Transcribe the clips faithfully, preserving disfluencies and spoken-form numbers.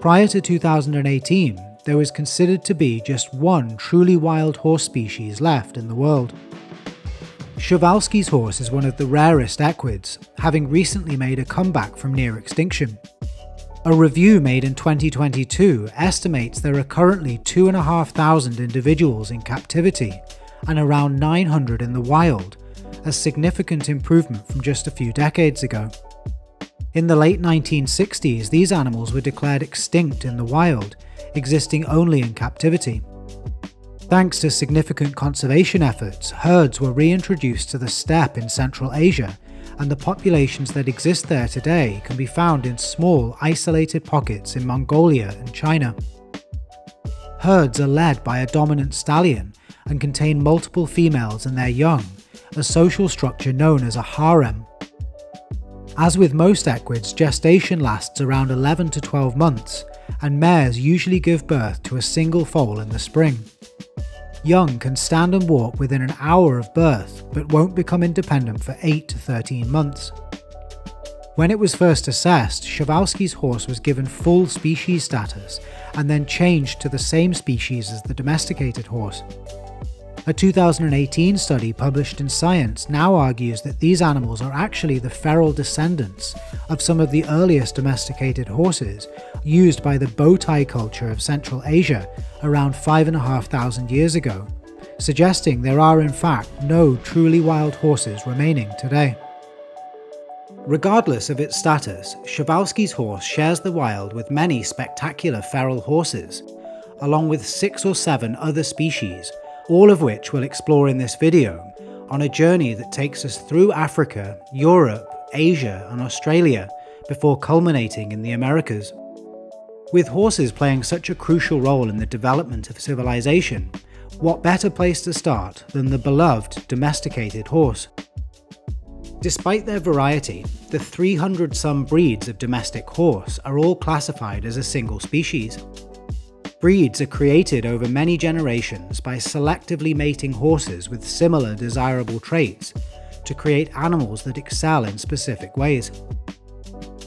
Prior to two thousand eighteen, there was considered to be just one truly wild horse species left in the world. Przewalski's horse is one of the rarest equids, having recently made a comeback from near extinction. A review made in twenty twenty-two estimates there are currently two thousand five hundred individuals in captivity and around nine hundred in the wild, a significant improvement from just a few decades ago. In the late nineteen sixties, these animals were declared extinct in the wild, existing only in captivity. Thanks to significant conservation efforts, herds were reintroduced to the steppe in Central Asia, and the populations that exist there today can be found in small, isolated pockets in Mongolia and China. Herds are led by a dominant stallion and contain multiple females and their young, a social structure known as a harem. As with most equids, gestation lasts around eleven to twelve months, and mares usually give birth to a single foal in the spring. Young can stand and walk within an hour of birth, but won't become independent for eight to thirteen months. When it was first assessed, Przewalski's horse was given full species status and then changed to the same species as the domesticated horse. A two thousand eighteen study published in Science now argues that these animals are actually the feral descendants of some of the earliest domesticated horses used by the Botai culture of Central Asia around five thousand five hundred years ago, suggesting there are in fact no truly wild horses remaining today. Regardless of its status, Przewalski's horse shares the wild with many spectacular feral horses, along with six or seven other species, all of which we'll explore in this video, on a journey that takes us through Africa, Europe, Asia and Australia, before culminating in the Americas. With horses playing such a crucial role in the development of civilization, what better place to start than the beloved domesticated horse? Despite their variety, the three hundred some breeds of domestic horse are all classified as a single species. Breeds are created over many generations by selectively mating horses with similar desirable traits to create animals that excel in specific ways.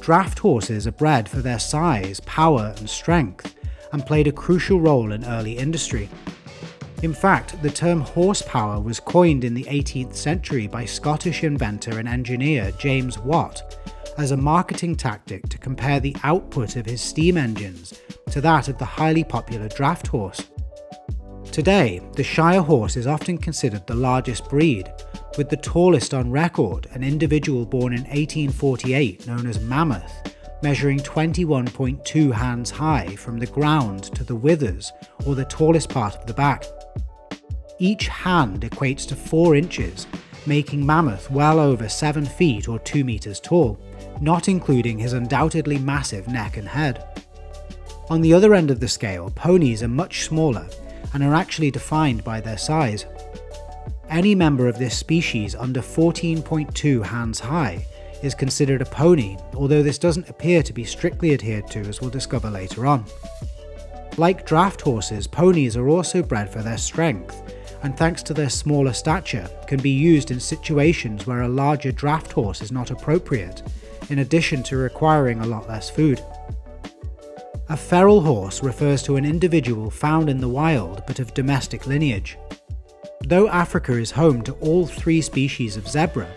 Draft horses are bred for their size, power and strength, and played a crucial role in early industry. In fact, the term horsepower was coined in the eighteenth century by Scottish inventor and engineer James Watt as a marketing tactic to compare the output of his steam engines to that of the highly popular draft horse. Today, the Shire horse is often considered the largest breed, with the tallest on record, an individual born in eighteen forty-eight known as Mammoth, measuring twenty-one point two hands high from the ground to the withers, or the tallest part of the back. Each hand equates to four inches, making Mammoth well over seven feet or two meters tall, not including his undoubtedly massive neck and head. On the other end of the scale, ponies are much smaller and are actually defined by their size. Any member of this species under fourteen point two hands high is considered a pony, although this doesn't appear to be strictly adhered to, as we'll discover later on. Like draft horses, ponies are also bred for their strength, and thanks to their smaller stature, can be used in situations where a larger draft horse is not appropriate, in addition to requiring a lot less food. A feral horse refers to an individual found in the wild but of domestic lineage. Though Africa is home to all three species of zebra,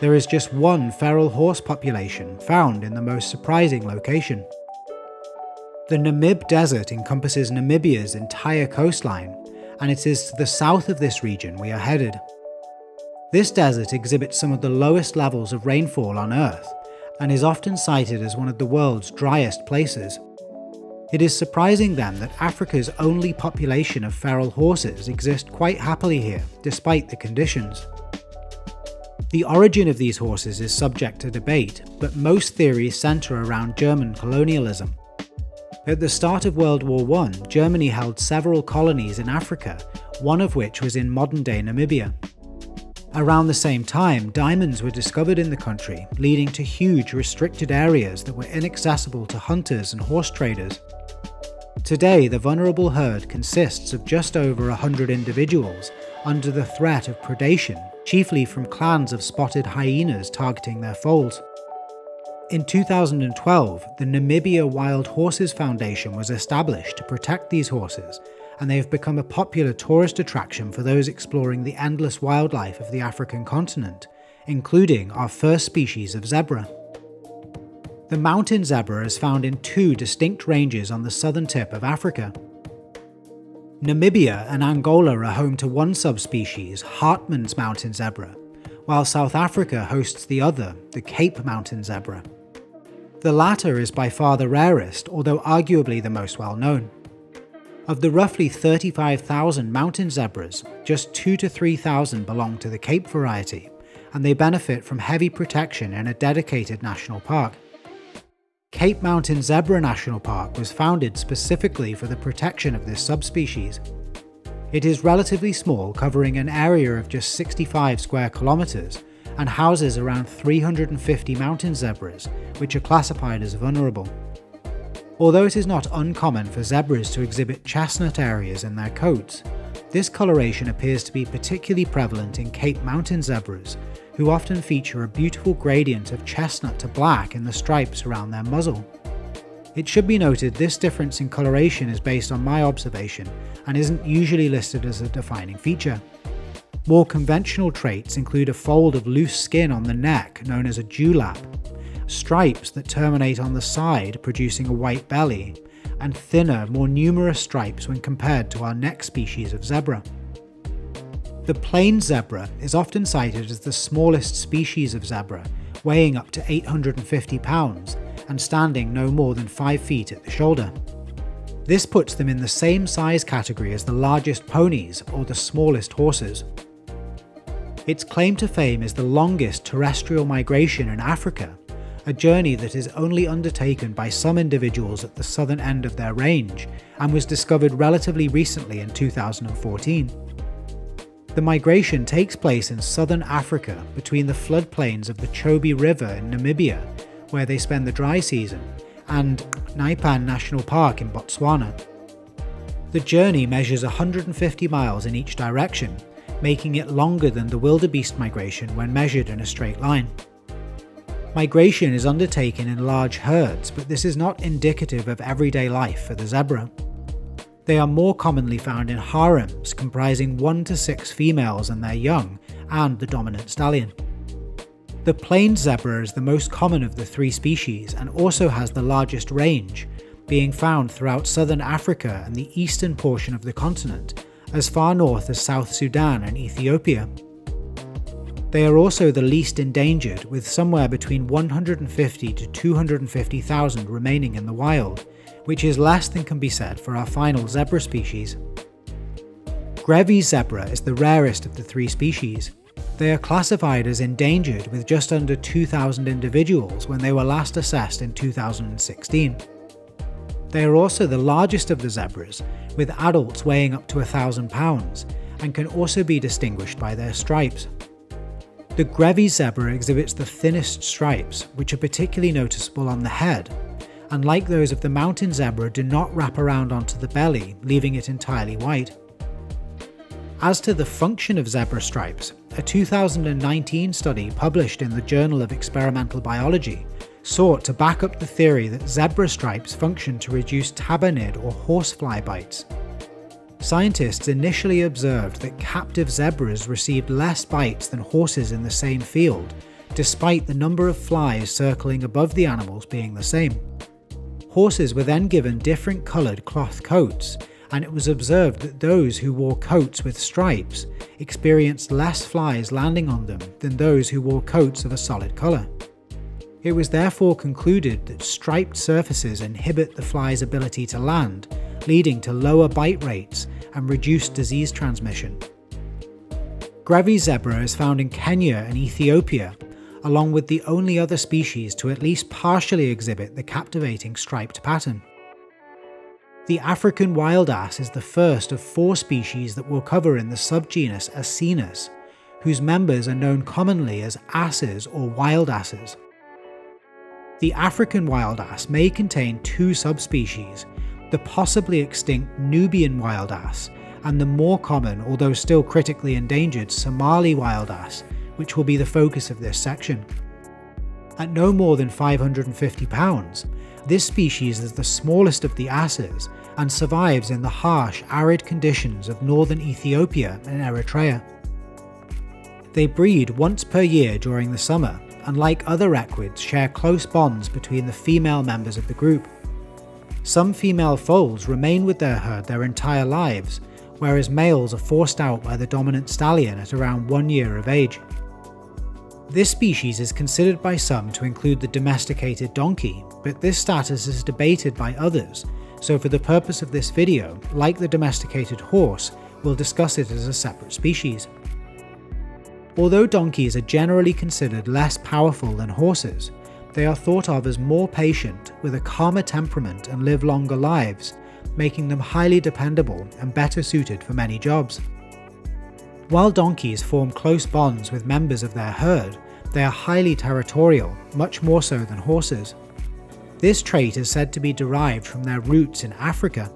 there is just one feral horse population found in the most surprising location. The Namib Desert encompasses Namibia's entire coastline, and it is to the south of this region we are headed. This desert exhibits some of the lowest levels of rainfall on Earth, and is often cited as one of the world's driest places. It is surprising then that Africa's only population of feral horses exist quite happily here, despite the conditions. The origin of these horses is subject to debate, but most theories centre around German colonialism. At the start of World War One, Germany held several colonies in Africa, one of which was in modern-day Namibia. Around the same time, diamonds were discovered in the country, leading to huge restricted areas that were inaccessible to hunters and horse traders. Today, the vulnerable herd consists of just over one hundred individuals under the threat of predation, chiefly from clans of spotted hyenas targeting their foals. In two thousand twelve, the Namibia Wild Horses Foundation was established to protect these horses, and they have become a popular tourist attraction for those exploring the endless wildlife of the African continent, including our first species of zebra. The mountain zebra is found in two distinct ranges on the southern tip of Africa. Namibia and Angola are home to one subspecies, Hartmann's mountain zebra, while South Africa hosts the other, the Cape Mountain zebra. The latter is by far the rarest, although arguably the most well-known. Of the roughly thirty-five thousand mountain zebras, just two thousand to three thousand belong to the Cape variety, and they benefit from heavy protection in a dedicated national park. Cape Mountain Zebra National Park was founded specifically for the protection of this subspecies. It is relatively small, covering an area of just sixty-five square kilometers, and houses around three hundred fifty mountain zebras, which are classified as vulnerable. Although it is not uncommon for zebras to exhibit chestnut areas in their coats, this coloration appears to be particularly prevalent in Cape Mountain zebras, who often feature a beautiful gradient of chestnut to black in the stripes around their muzzle. It should be noted this difference in coloration is based on my observation and isn't usually listed as a defining feature. More conventional traits include a fold of loose skin on the neck known as a dewlap, stripes that terminate on the side producing a white belly, and thinner, more numerous stripes when compared to our next species of zebra. The plain zebra is often cited as the smallest species of zebra, weighing up to eight hundred fifty pounds and standing no more than five feet at the shoulder. This puts them in the same size category as the largest ponies or the smallest horses. Its claim to fame is the longest terrestrial migration in Africa, a journey that is only undertaken by some individuals at the southern end of their range and was discovered relatively recently in two thousand fourteen. The migration takes place in southern Africa between the floodplains of the Chobe River in Namibia, where they spend the dry season, and Naipan National Park in Botswana. The journey measures one hundred fifty miles in each direction, making it longer than the wildebeest migration when measured in a straight line. Migration is undertaken in large herds, but this is not indicative of everyday life for the zebra. They are more commonly found in harems, comprising one to six females and their young, and the dominant stallion. The plain zebra is the most common of the three species and also has the largest range, being found throughout southern Africa and the eastern portion of the continent, as far north as South Sudan and Ethiopia. They are also the least endangered, with somewhere between one hundred fifty to two hundred fifty thousand remaining in the wild, which is less than can be said for our final zebra species. Grevy's zebra is the rarest of the three species. They are classified as endangered with just under two thousand individuals when they were last assessed in two thousand sixteen. They are also the largest of the zebras, with adults weighing up to one thousand pounds, and can also be distinguished by their stripes. The Grevy's zebra exhibits the thinnest stripes, which are particularly noticeable on the head, and like those of the mountain zebra, do not wrap around onto the belly, leaving it entirely white. As to the function of zebra stripes, a two thousand nineteen study published in the Journal of Experimental Biology sought to back up the theory that zebra stripes function to reduce tabanid or horsefly bites. Scientists initially observed that captive zebras received less bites than horses in the same field, despite the number of flies circling above the animals being the same. Horses were then given different coloured cloth coats, and it was observed that those who wore coats with stripes experienced less flies landing on them than those who wore coats of a solid colour. It was therefore concluded that striped surfaces inhibit the fly's ability to land, leading to lower bite rates and reduced disease transmission. Grevy's zebra is found in Kenya and Ethiopia, along with the only other species to at least partially exhibit the captivating striped pattern. The African wild ass is the first of four species that we'll cover in the subgenus Asinus, whose members are known commonly as asses or wild asses. The African wild ass may contain two subspecies, the possibly extinct Nubian wild ass, and the more common, although still critically endangered, Somali wild ass, which will be the focus of this section. at no more than five hundred fifty pounds. This species is the smallest of the asses and survives in the harsh, arid conditions of northern Ethiopia and Eritrea. They breed once per year during the summer, and like other equids, share close bonds between the female members of the group. Some female foals remain with their herd their entire lives, whereas males are forced out by the dominant stallion at around one year of age. This species is considered by some to include the domesticated donkey, but this status is debated by others, so for the purpose of this video, like the domesticated horse, we'll discuss it as a separate species. Although donkeys are generally considered less powerful than horses, they are thought of as more patient, with a calmer temperament and live longer lives, making them highly dependable and better suited for many jobs. While donkeys form close bonds with members of their herd, they are highly territorial, much more so than horses. This trait is said to be derived from their roots in Africa.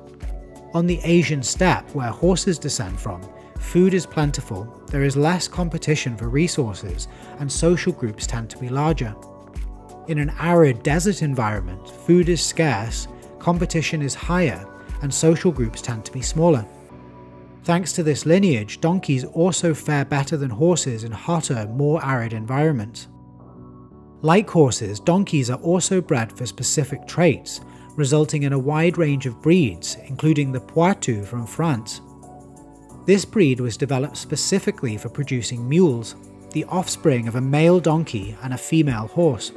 On the Asian steppe, where horses descend from, food is plentiful, there is less competition for resources, and social groups tend to be larger. In an arid desert environment, food is scarce, competition is higher, and social groups tend to be smaller. Thanks to this lineage, donkeys also fare better than horses in hotter, more arid environments. Like horses, donkeys are also bred for specific traits, resulting in a wide range of breeds, including the Poitou from France. This breed was developed specifically for producing mules, the offspring of a male donkey and a female horse.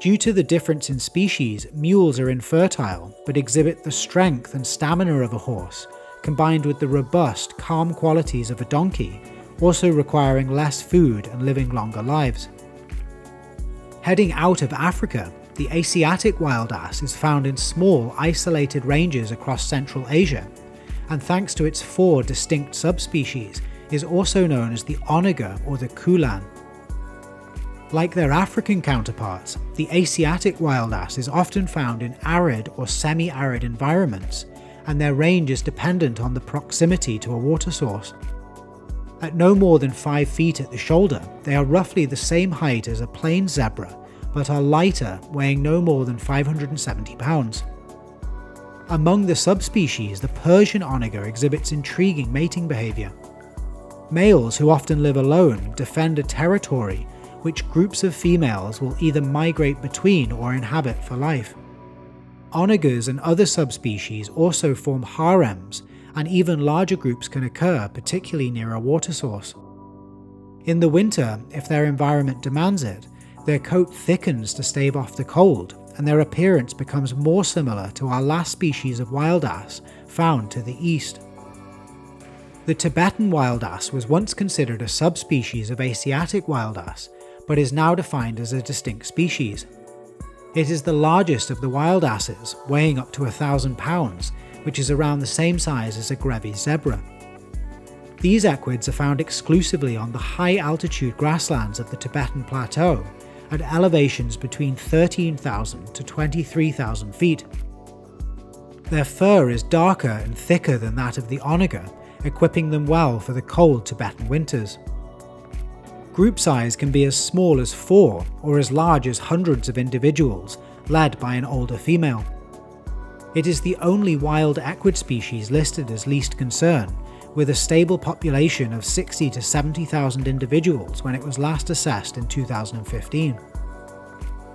Due to the difference in species, mules are infertile, but exhibit the strength and stamina of a horse, combined with the robust, calm qualities of a donkey, also requiring less food and living longer lives. Heading out of Africa, the Asiatic wild ass is found in small, isolated ranges across Central Asia, and thanks to its four distinct subspecies, is also known as the onager or the Kulan. Like their African counterparts, the Asiatic wild ass is often found in arid or semi-arid environments, and their range is dependent on the proximity to a water source. At no more than five feet at the shoulder, they are roughly the same height as a plain zebra, but are lighter, weighing no more than five hundred seventy pounds. Among the subspecies, the Persian onager exhibits intriguing mating behaviour. Males, who often live alone, defend a territory which groups of females will either migrate between or inhabit for life. Onagers and other subspecies also form harems, and even larger groups can occur, particularly near a water source. In the winter, if their environment demands it, their coat thickens to stave off the cold, and their appearance becomes more similar to our last species of wild ass found to the east. The Tibetan wild ass was once considered a subspecies of Asiatic wild ass, but is now defined as a distinct species. It is the largest of the wild asses, weighing up to a thousand pounds, which is around the same size as a Grevy's zebra. These equids are found exclusively on the high-altitude grasslands of the Tibetan plateau, at elevations between thirteen thousand to twenty-three thousand feet. Their fur is darker and thicker than that of the onager, equipping them well for the cold Tibetan winters. Group size can be as small as four or as large as hundreds of individuals, led by an older female. It is the only wild equid species listed as least concern, with a stable population of sixty to seventy thousand individuals when it was last assessed in two thousand fifteen.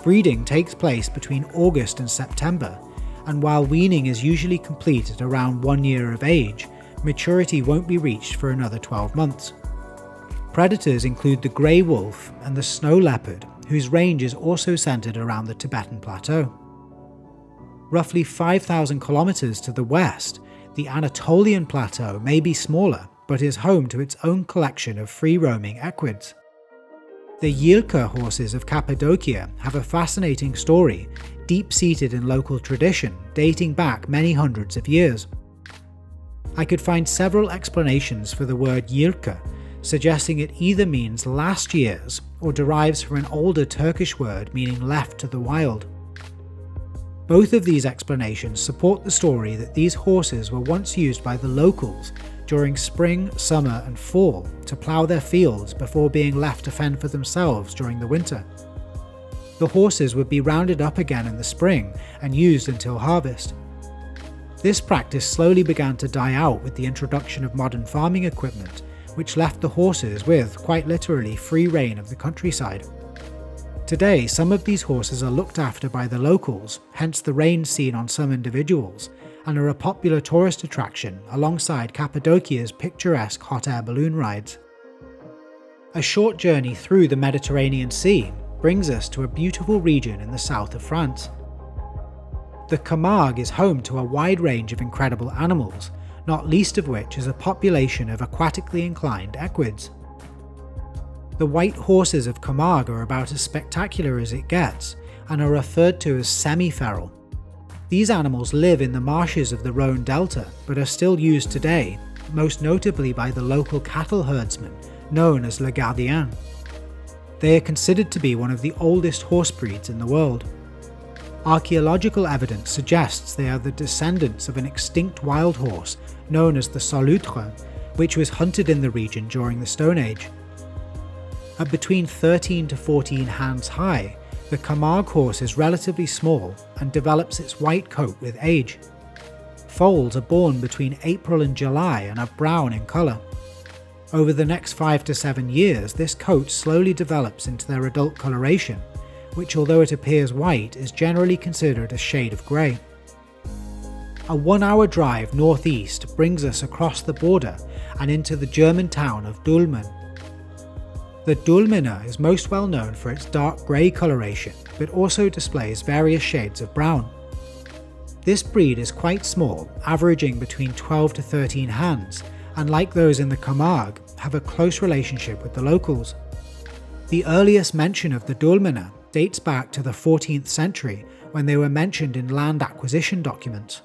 Breeding takes place between August and September, and while weaning is usually complete at around one year of age, maturity won't be reached for another twelve months. Predators include the grey wolf and the snow leopard, whose range is also centred around the Tibetan Plateau. Roughly five thousand kilometres to the west, the Anatolian Plateau may be smaller, but is home to its own collection of free-roaming equids. The Yilki horses of Cappadocia have a fascinating story, deep-seated in local tradition, dating back many hundreds of years. I could find several explanations for the word Yilki, suggesting it either means last year's or derives from an older Turkish word meaning left to the wild. Both of these explanations support the story that these horses were once used by the locals during spring, summer and fall to plough their fields before being left to fend for themselves during the winter. The horses would be rounded up again in the spring and used until harvest. This practice slowly began to die out with the introduction of modern farming equipment, which left the horses with, quite literally, free rein of the countryside. Today, some of these horses are looked after by the locals, hence the rein seen on some individuals, and are a popular tourist attraction alongside Cappadocia's picturesque hot air balloon rides. A short journey through the Mediterranean Sea brings us to a beautiful region in the south of France. The Camargue is home to a wide range of incredible animals, not least of which is a population of aquatically inclined equids. The white horses of Camargue are about as spectacular as it gets, and are referred to as semi-feral. These animals live in the marshes of the Rhône Delta, but are still used today, most notably by the local cattle herdsmen, known as les gardians. They are considered to be one of the oldest horse breeds in the world. Archaeological evidence suggests they are the descendants of an extinct wild horse known as the Solutré, which was hunted in the region during the Stone Age. At between thirteen to fourteen hands high, the Camargue horse is relatively small and develops its white coat with age. Foals are born between April and July and are brown in colour. Over the next five to seven years, this coat slowly develops into their adult coloration, which, although it appears white, is generally considered a shade of grey. A one-hour drive northeast brings us across the border and into the German town of Dülmen. The Dülmener is most well known for its dark grey coloration, but also displays various shades of brown. This breed is quite small, averaging between twelve to thirteen hands, and like those in the Camargue, have a close relationship with the locals. The earliest mention of the Dülmener dates back to the fourteenth century, when they were mentioned in land acquisition documents.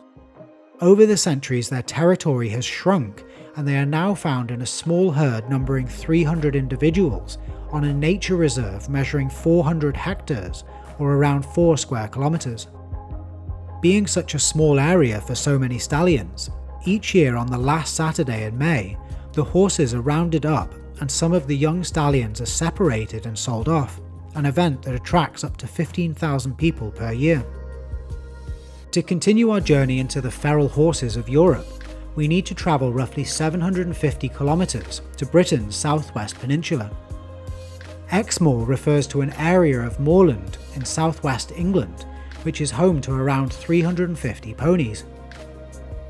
Over the centuries, their territory has shrunk, and they are now found in a small herd numbering three hundred individuals on a nature reserve measuring four hundred hectares, or around four square kilometres. Being such a small area for so many stallions, each year on the last Saturday in May, the horses are rounded up and some of the young stallions are separated and sold off, an event that attracts up to fifteen thousand people per year. To continue our journey into the feral horses of Europe, we need to travel roughly seven hundred fifty kilometres to Britain's southwest peninsula. Exmoor refers to an area of moorland in southwest England, which is home to around three hundred fifty ponies.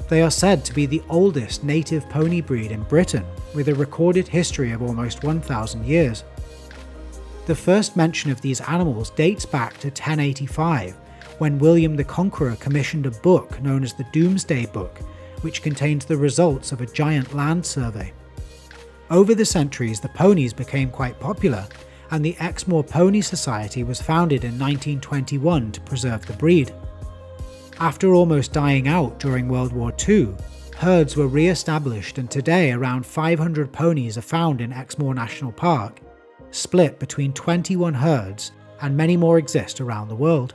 They are said to be the oldest native pony breed in Britain, with a recorded history of almost one thousand years. The first mention of these animals dates back to ten eighty-five, when William the Conqueror commissioned a book known as the Doomsday Book, which contains the results of a giant land survey. Over the centuries, the ponies became quite popular, and the Exmoor Pony Society was founded in nineteen twenty-one to preserve the breed. After almost dying out during World War Two, herds were re-established, and today around five hundred ponies are found in Exmoor National Park, split between twenty-one herds, and many more exist around the world.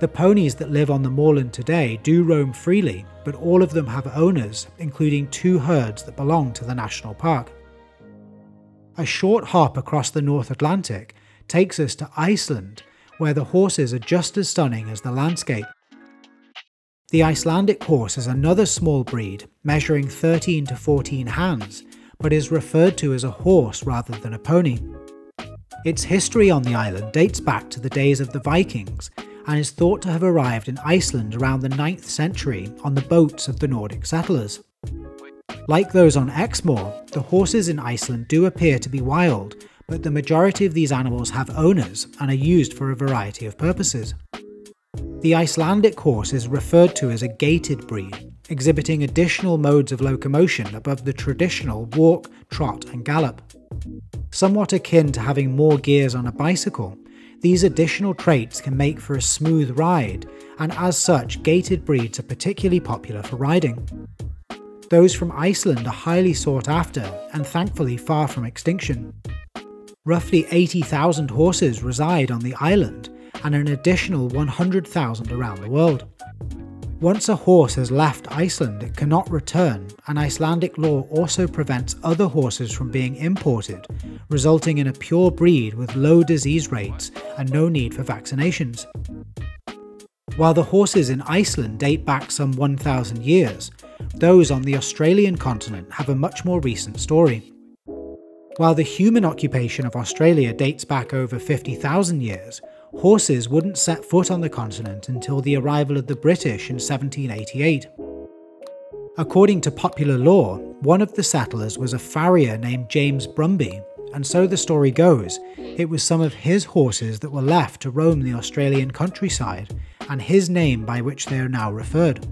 The ponies that live on the moorland today do roam freely, but all of them have owners, including two herds that belong to the national park. A short hop across the North Atlantic takes us to Iceland, where the horses are just as stunning as the landscape. The Icelandic horse is another small breed, measuring thirteen to fourteen hands, but is referred to as a horse rather than a pony. Its history on the island dates back to the days of the Vikings, and is thought to have arrived in Iceland around the ninth century on the boats of the Nordic settlers. Like those on Exmoor, the horses in Iceland do appear to be wild, but the majority of these animals have owners and are used for a variety of purposes. The Icelandic horse is referred to as a gated breed, exhibiting additional modes of locomotion above the traditional walk, trot and gallop. Somewhat akin to having more gears on a bicycle, these additional traits can make for a smooth ride, and as such, gated breeds are particularly popular for riding. Those from Iceland are highly sought after, and thankfully far from extinction. Roughly eighty thousand horses reside on the island, and an additional one hundred thousand around the world. Once a horse has left Iceland, it cannot return, and Icelandic law also prevents other horses from being imported, resulting in a pure breed with low disease rates and no need for vaccinations. While the horses in Iceland date back some one thousand years, those on the Australian continent have a much more recent story. While the human occupation of Australia dates back over fifty thousand years, horses wouldn't set foot on the continent until the arrival of the British in seventeen eighty-eight. According to popular law, one of the settlers was a farrier named James Brumby, and so the story goes, it was some of his horses that were left to roam the Australian countryside, and his name by which they are now referred.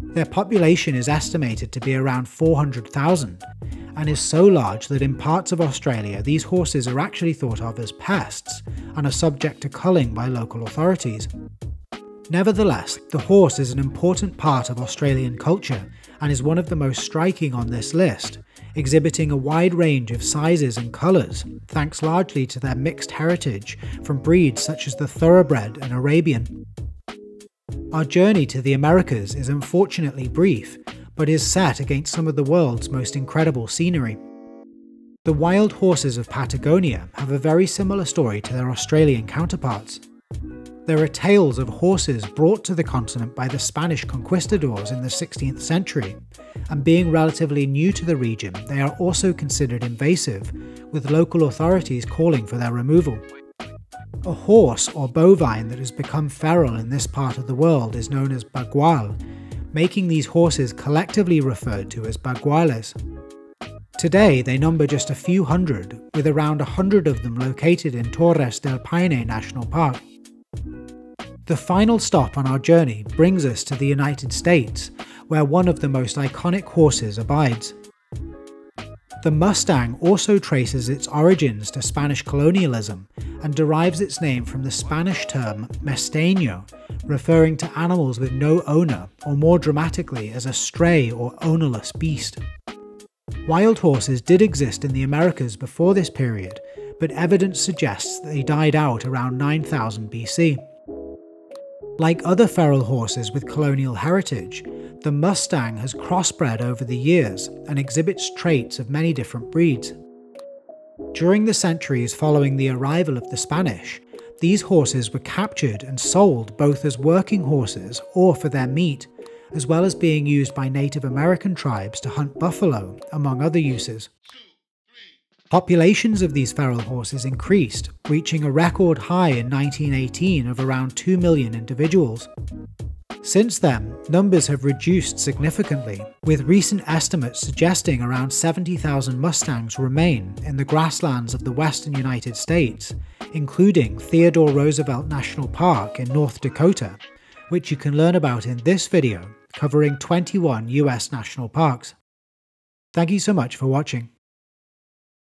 Their population is estimated to be around four hundred thousand, and is so large that in parts of Australia these horses are actually thought of as pests and are subject to culling by local authorities. Nevertheless, the horse is an important part of Australian culture and is one of the most striking on this list, exhibiting a wide range of sizes and colours, thanks largely to their mixed heritage from breeds such as the thoroughbred and Arabian. Our journey to the Americas is unfortunately brief, but is set against some of the world's most incredible scenery. The wild horses of Patagonia have a very similar story to their Australian counterparts. There are tales of horses brought to the continent by the Spanish conquistadors in the sixteenth century, and being relatively new to the region, they are also considered invasive, with local authorities calling for their removal. A horse or bovine that has become feral in this part of the world is known as bagual, making these horses collectively referred to as baguales. Today they number just a few hundred, with around a hundred of them located in Torres del Paine National Park. The final stop on our journey brings us to the United States, where one of the most iconic horses abides. The Mustang also traces its origins to Spanish colonialism and derives its name from the Spanish term mesteno, referring to animals with no owner, or more dramatically as a stray or ownerless beast. Wild horses did exist in the Americas before this period, but evidence suggests that they died out around nine thousand B C. Like other feral horses with colonial heritage, the Mustang has crossbred over the years and exhibits traits of many different breeds. During the centuries following the arrival of the Spanish, these horses were captured and sold both as working horses or for their meat, as well as being used by Native American tribes to hunt buffalo, among other uses. Populations of these feral horses increased, reaching a record high in nineteen eighteen of around two million individuals. Since then, numbers have reduced significantly, with recent estimates suggesting around seventy thousand Mustangs remain in the grasslands of the western United States, including Theodore Roosevelt National Park in North Dakota, which you can learn about in this video, covering twenty-one U S national parks. Thank you so much for watching.